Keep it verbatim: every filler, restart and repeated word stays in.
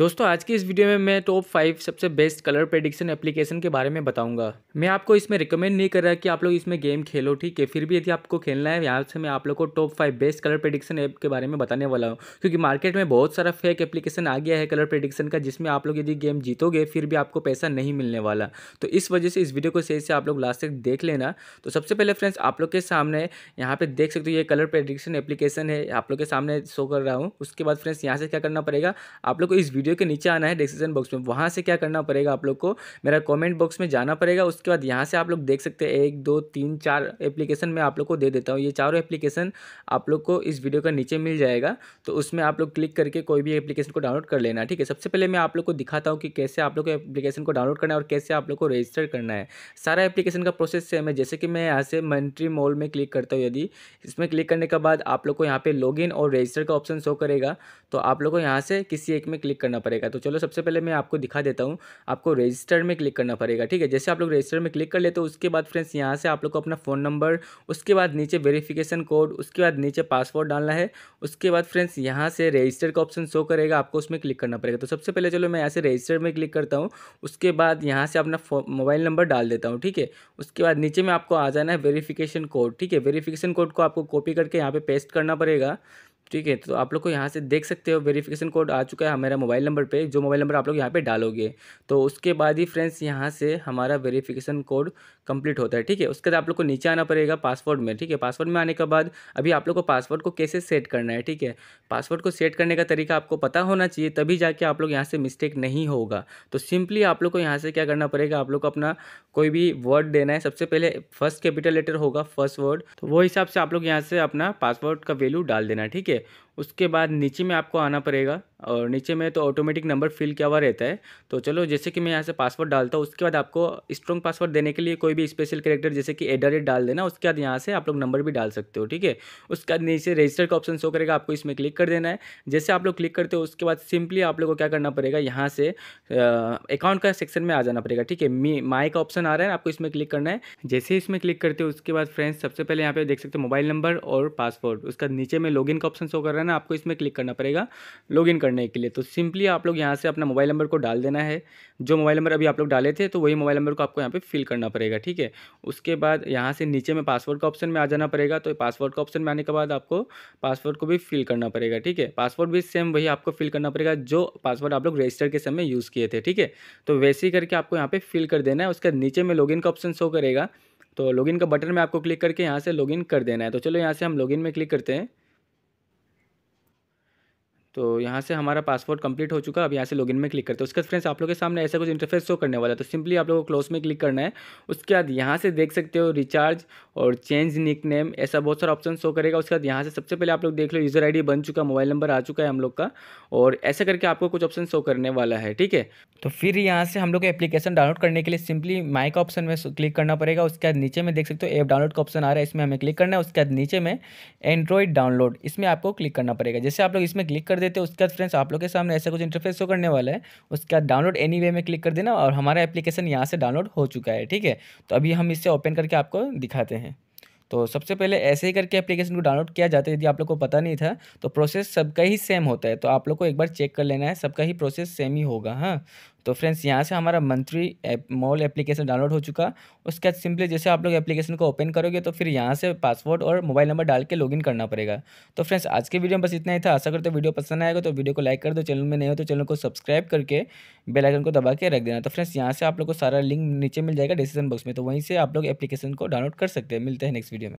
दोस्तों आज की इस वीडियो में मैं टॉप फाइव सबसे बेस्ट कलर प्रेडिक्शन एप्लीकेशन के बारे में बताऊंगा। मैं आपको इसमें रिकमेंड नहीं कर रहा कि आप लोग इसमें गेम खेलो, ठीक है। फिर भी यदि आपको खेलना है, यहाँ से मैं आप लोग को top five best colour prediction app के बारे में बताने वाला हूँ, क्योंकि मार्केट में बहुत सारा फेक एप्लीकेशन आ गया है कलर प्रेडिक्शन का, जिसमें आप लोग यदि गेम जीतोगे फिर भी आपको पैसा नहीं मिलने वाला। तो इस वजह से इस वीडियो को सही से आप लोग लास्ट तक देख लेना। तो सबसे पहले फ्रेंड्स आप लोग के सामने यहाँ पर देख सकते हो ये कलर प्रेडिक्शन एप्लीकेशन है, आप लोग के सामने शो कर रहा हूँ। उसके बाद फ्रेंड्स यहाँ से क्या करना पड़ेगा, आप लोग को इस वीडियो के नीचे आना है डिस्क्रिप्शन बॉक्स में। वहाँ से क्या करना पड़ेगा, आप लोग को मेरा कमेंट बॉक्स में जाना पड़ेगा। उसके बाद यहाँ से आप लोग देख सकते हैं एक दो तीन चार एप्लीकेशन मैं आप लोग को दे देता हूँ। ये चारों एप्लीकेशन आप लोग को इस वीडियो का नीचे मिल जाएगा, तो उसमें आप लोग क्लिक करके कोई भी एप्लीकेशन को डाउनलोड कर लेना, ठीक है। सबसे पहले मैं आप लोग को दिखाता हूँ कि कैसे आप लोग को एप्लीकेशन को डाउनलोड करना है और कैसे आप लोग को रजिस्टर करना है। सारा एप्लीकेशन का प्रोसेस सेम है। जैसे कि मैं यहाँ से मंट्री मॉल में क्लिक करता हूँ, यदि इसमें क्लिक करने के बाद आप लोग को यहाँ पर लॉगिन और रजिस्टर का ऑप्शन शो करेगा, तो आप लोग को यहाँ से किसी एक में क्लिक करना पड़ेगा। तो चलो सबसे पहले मैं आपको दिखा देता हूँ, आपको रजिस्टर में क्लिक करना पड़ेगा, ठीक है। जैसे आप लोग रजिस्टर में क्लिक कर लेते हो, उसके बाद फ्रेंड्स यहाँ से आप लोग को अपना फ़ोन नंबर, उसके बाद नीचे वेरिफिकेशन कोड, उसके बाद नीचे पासवर्ड डालना है। उसके बाद फ्रेंड्स यहाँ से रजिस्टर का ऑप्शन शो करेगा, आपको उसमें क्लिक करना पड़ेगा। तो सबसे पहले चलो मैं यहाँ से रजिस्टर में क्लिक करता हूँ, उसके बाद यहाँ से अपना मोबाइल नंबर डाल देता हूँ, ठीक है। उसके बाद नीचे में आपको आ जाना है वेरीफिकेशन कोड, ठीक है। वेरीफिकेशन कोड को आपको कॉपी करके यहाँ पर पेस्ट करना पड़ेगा, ठीक है। तो आप लोग को यहाँ से देख सकते हो वेरिफिकेशन कोड आ चुका है हमारा मोबाइल नंबर पे, जो मोबाइल नंबर आप लोग यहाँ पे डालोगे। तो उसके बाद ही फ्रेंड्स यहाँ से हमारा वेरिफिकेशन कोड कंप्लीट होता है, ठीक है। उसके बाद आप लोग को नीचे आना पड़ेगा पासवर्ड में, ठीक है। पासवर्ड में आने के बाद अभी आप लोग को पासवर्ड को कैसे सेट करना है, ठीक है। पासवर्ड को सेट करने का तरीका आपको पता होना चाहिए, तभी जाके आप लोग यहाँ से मिस्टेक नहीं होगा। तो सिंपली आप लोग को यहाँ से क्या करना पड़ेगा, आप लोग को अपना कोई भी वर्ड देना है। सबसे पहले फर्स्ट कैपिटल लेटर होगा फर्स्ट वर्ड, तो वो हिसाब से आप लोग यहाँ से अपना पासवर्ड का वैल्यू डाल देना, ठीक है। उसके बाद नीचे में आपको आना पड़ेगा, और नीचे में तो ऑटोमेटिक नंबर फिल किया हुआ रहता है। तो चलो जैसे कि मैं यहाँ से पासवर्ड डालता हूँ, उसके बाद आपको स्ट्रॉन्ग पासवर्ड देने के लिए कोई भी स्पेशल कैरेक्टर जैसे कि एट द रेट डाल देना। उसके बाद यहाँ से आप लोग नंबर भी डाल सकते हो, ठीक है। उसके बाद नीचे रजिस्टर का ऑप्शन शो करेगा, आपको इसमें क्लिक कर देना है। जैसे आप लोग क्लिक करते हो, उसके बाद सिंपली आप लोग को क्या करना पड़ेगा, यहाँ से अकाउंट का सेक्शन में आ जाना पड़ेगा, ठीक है। मी माई का ऑप्शन आ रहा है, आपको इसमें क्लिक करना है। जैसे इसमें क्लिक करते हो, उसके बाद फ्रेंड्स सबसे पहले यहाँ पे देख सकते हो मोबाइल नंबर और पासवर्ड, उसका नीचे में लॉगिन का ऑप्शन शो कर रहा है ना, आपको इसमें क्लिक करना पड़ेगा लॉगिन करने के लिए। तो सिंपली आप लोग यहाँ से अपना मोबाइल नंबर को डाल देना है, जो मोबाइल नंबर अभी आप लोग डाले थे, तो वही मोबाइल नंबर को आपको यहाँ पे फिल करना पड़ेगा, ठीक है। उसके बाद यहाँ से नीचे में पासवर्ड का ऑप्शन में आ जाना पड़ेगा। तो पासवर्ड का ऑप्शन में आने के बाद आपको पासवर्ड को भी फिल करना पड़ेगा, ठीक है। पासवर्ड भी सेम वही आपको फिल करना पड़ेगा, जो पासवर्ड आप लोग रजिस्टर के समय यूज़ किए थे, ठीक है। तो वैसे ही करके आपको यहाँ पर फिल कर देना है। उसके नीचे में लॉगिन का ऑप्शन शो करेगा, तो लॉगिन का बटन में आपको क्लिक करके यहाँ से लॉगिन कर देना है। तो चलो यहाँ से हम लॉगिन में क्लिक करते हैं। तो यहाँ से हमारा पासवर्ड कंप्लीट हो चुका, अब यहाँ से लॉगिन में क्लिक करते हैं। उसके बाद फ्रेंड्स आप लोग के सामने ऐसा कुछ इंटरफेस शो करने वाला है, तो सिंपली आप लोगों को क्लोज में क्लिक करना है। उसके बाद यहाँ से देख सकते हो रिचार्ज और चेंज निकनेम, ऐसा बहुत सारा ऑप्शन शो करेगा। उसके बाद यहाँ से सबसे पहले आप लोग देख लो यूज़र आई डी बन चुका, मोबाइल नंबर आ चुका है हम लोग का, और ऐसा करके आपको कुछ ऑप्शन शो करने वाला है, ठीक है। तो फिर यहाँ से हम लोग एप्लीकेशन डाउनलोड करने के लिए सिंपली माई का ऑप्शन में क्लिक करना पड़ेगा। उसके बाद नीचे में देख सकते हो ऐप डाउनलोड का ऑप्शन आ रहा है, इसमें हमें क्लिक करना है। उसके बाद नीचे में एंड्रॉइड डाउनलोड, इसमें आपको क्लिक करना पड़ेगा। जैसे आप लोग इसमें क्लिक कर देते हो, उसके बाद फ्रेंड्स आप लोग के सामने ऐसा कुछ इंटरफेस शो करने वाला है। उसके बाद डाउनलोड एनी वे में क्लिक कर देना, और हमारा एप्लीकेशन यहाँ से डाउनलोड हो चुका है, ठीक है। तो अभी हम इससे ओपन करके आपको दिखाते हैं। तो सबसे पहले ऐसे ही करके एप्लीकेशन को डाउनलोड किया जाता है, यदि आप लोग को पता नहीं था। तो प्रोसेस सबका ही सेम होता है, तो आप लोग को एक बार चेक कर लेना है, सबका ही प्रोसेस सेम ही होगा, हाँ। तो फ्रेंड्स यहाँ से हमारा मंथली मॉल एप्लीकेशन डाउनलोड हो चुका। उसके बाद सिंपली जैसे आप लोग एप्लीकेशन को ओपन करोगे, तो फिर यहाँ से पासवर्ड और मोबाइल नंबर डाल के लॉगिन करना पड़ेगा। तो फ्रेंड्स आज के वीडियो में बस इतना ही था। आशा करते हो वीडियो पसंद आएगा, तो वीडियो को लाइक कर दो। चैनल में नहीं हो तो चैनल को सब्सक्राइब करके बेल आइकन को दबा के रख देना। तो फ्रेंड्स यहाँ से आप लोग को सारा लिंक नीचे मिल जाएगा डिस्क्रिप्शन बॉक्स में, तो वहीं से आप लोग एप्लीकेशन को डाउनलोड कर सकते हैं। मिलते हैं नेक्स्ट वीडियो में।